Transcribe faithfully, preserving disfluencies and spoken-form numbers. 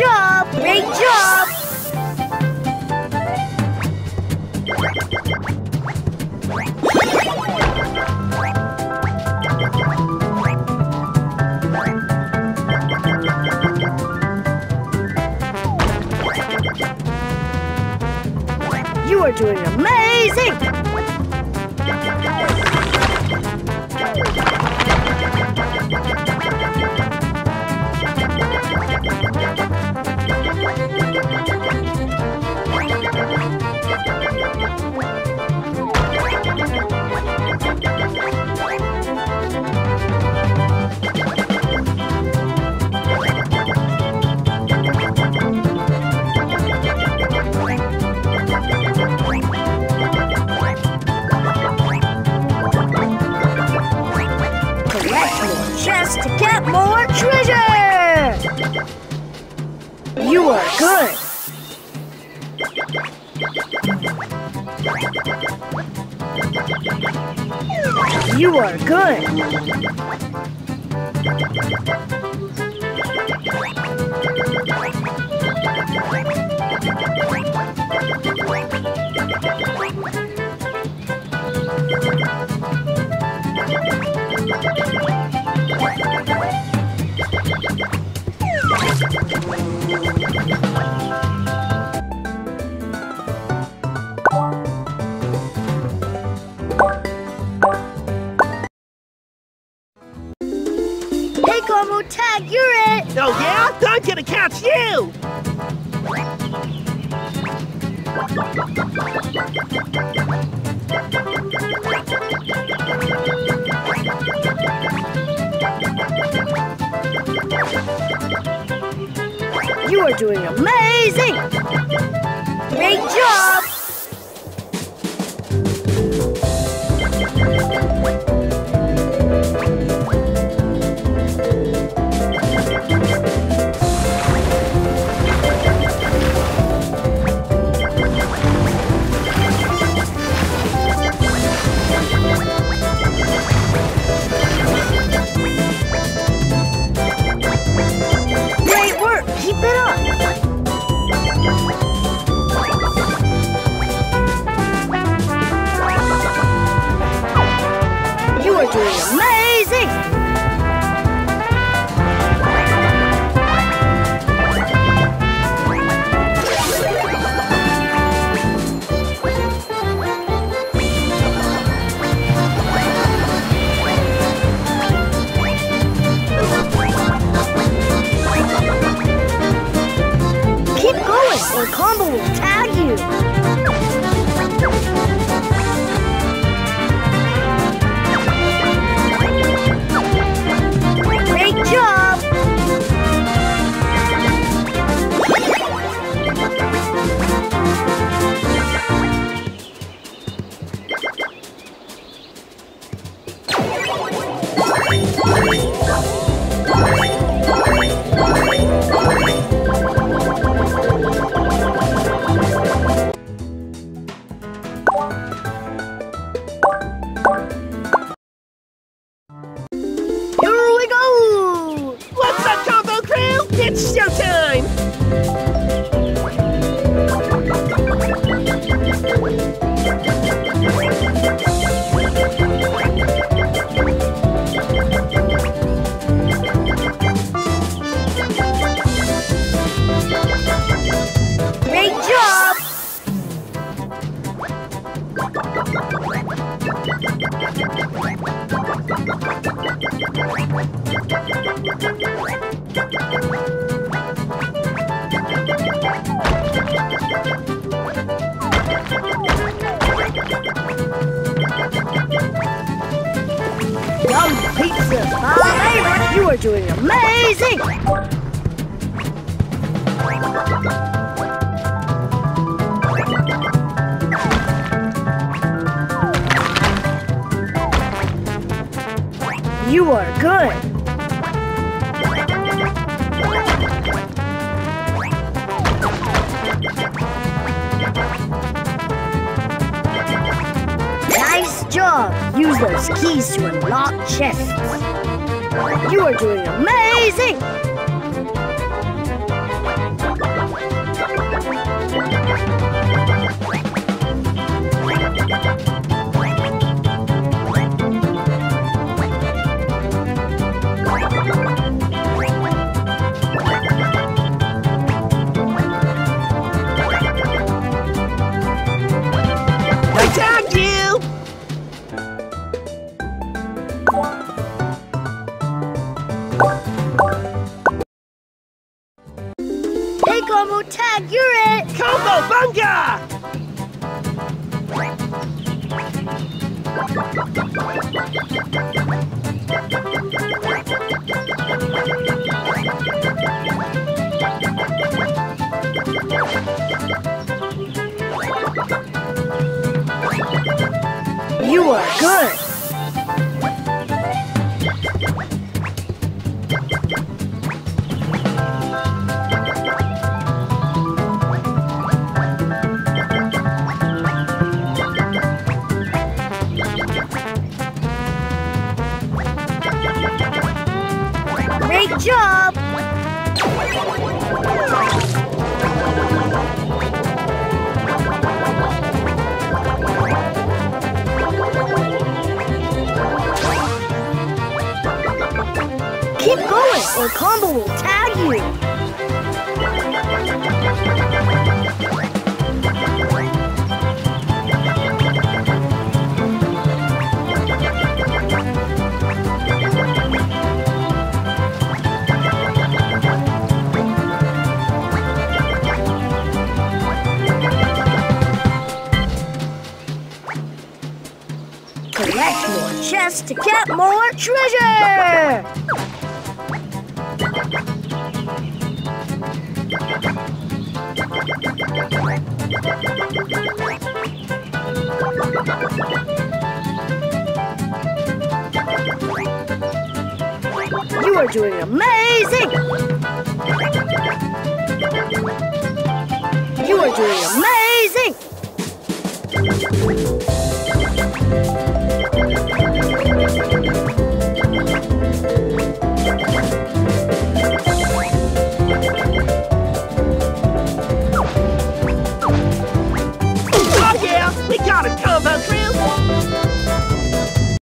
job! Great job! You are doing amazing! To get more treasure! You are good! You are good! Tag, you're it! Oh yeah? I'm gonna catch you! You are doing amazing! Great job! You are doing amazing! You are good! Nice job! Use those keys to unlock chests. You are doing amazing! it! Cowabunga! You are good! Great job! Keep going, or Combo will tag you! Collect more chests to get more treasure! You are doing amazing! You are doing amazing! Oh yeah! We got it covered!